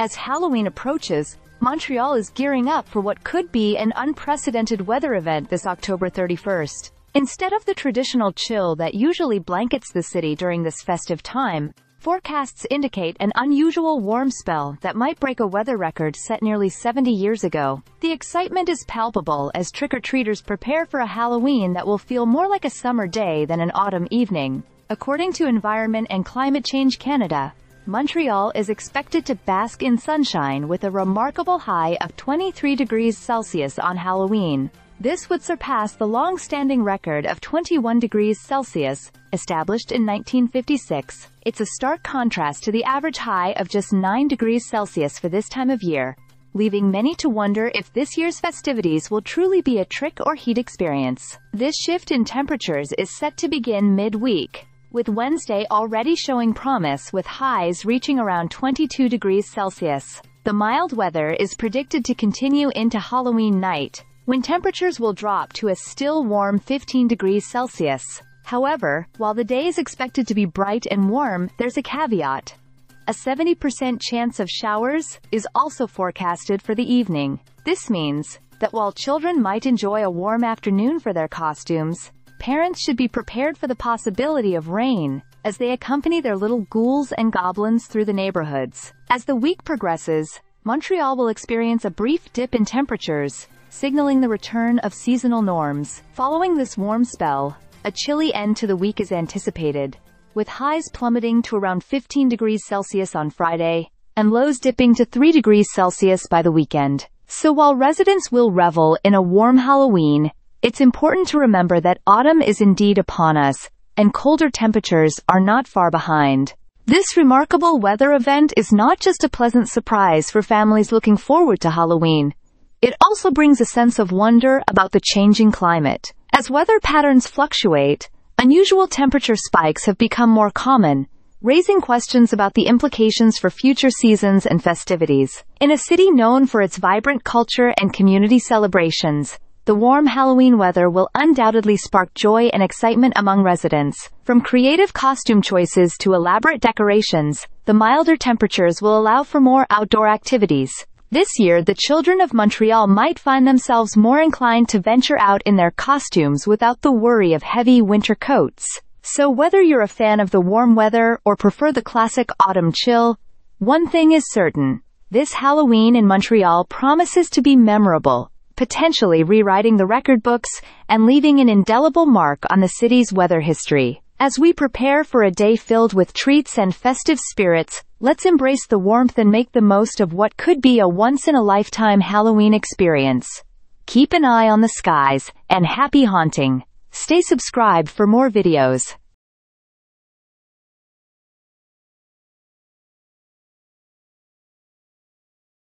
As Halloween approaches, Montreal is gearing up for what could be an unprecedented weather event this October 31st. Instead of the traditional chill that usually blankets the city during this festive time, forecasts indicate an unusual warm spell that might break a weather record set nearly 70 years ago. The excitement is palpable as trick-or-treaters prepare for a Halloween that will feel more like a summer day than an autumn evening. According to Environment and Climate Change Canada, Montreal is expected to bask in sunshine with a remarkable high of 23 degrees Celsius on Halloween. This would surpass the long-standing record of 21 degrees Celsius, established in 1956. It's a stark contrast to the average high of just 9 degrees Celsius for this time of year, leaving many to wonder if this year's festivities will truly be a trick or heat experience. This shift in temperatures is set to begin mid-week, with Wednesday already showing promise with highs reaching around 22 degrees Celsius. The mild weather is predicted to continue into Halloween night, when temperatures will drop to a still warm 15 degrees Celsius. However, while the day is expected to be bright and warm, there's a caveat. A 70% chance of showers is also forecasted for the evening. This means that while children might enjoy a warm afternoon for their costumes, parents should be prepared for the possibility of rain as they accompany their little ghouls and goblins through the neighborhoods. As the week progresses, Montreal will experience a brief dip in temperatures, signaling the return of seasonal norms. Following this warm spell, a chilly end to the week is anticipated, with highs plummeting to around 15 degrees Celsius on Friday, and lows dipping to 3 degrees Celsius by the weekend. So while residents will revel in a warm Halloween, it's important to remember that autumn is indeed upon us, and colder temperatures are not far behind. This remarkable weather event is not just a pleasant surprise for families looking forward to Halloween. It also brings a sense of wonder about the changing climate. As weather patterns fluctuate, unusual temperature spikes have become more common, raising questions about the implications for future seasons and festivities. In a city known for its vibrant culture and community celebrations, the warm Halloween weather will undoubtedly spark joy and excitement among residents. From creative costume choices to elaborate decorations, the milder temperatures will allow for more outdoor activities. This year, the children of Montreal might find themselves more inclined to venture out in their costumes without the worry of heavy winter coats. So whether you're a fan of the warm weather or prefer the classic autumn chill, one thing is certain: this Halloween in Montreal promises to be memorable, potentially rewriting the record books and leaving an indelible mark on the city's weather history. As we prepare for a day filled with treats and festive spirits, let's embrace the warmth and make the most of what could be a once-in-a-lifetime Halloween experience. Keep an eye on the skies, and happy haunting! Stay subscribed for more videos.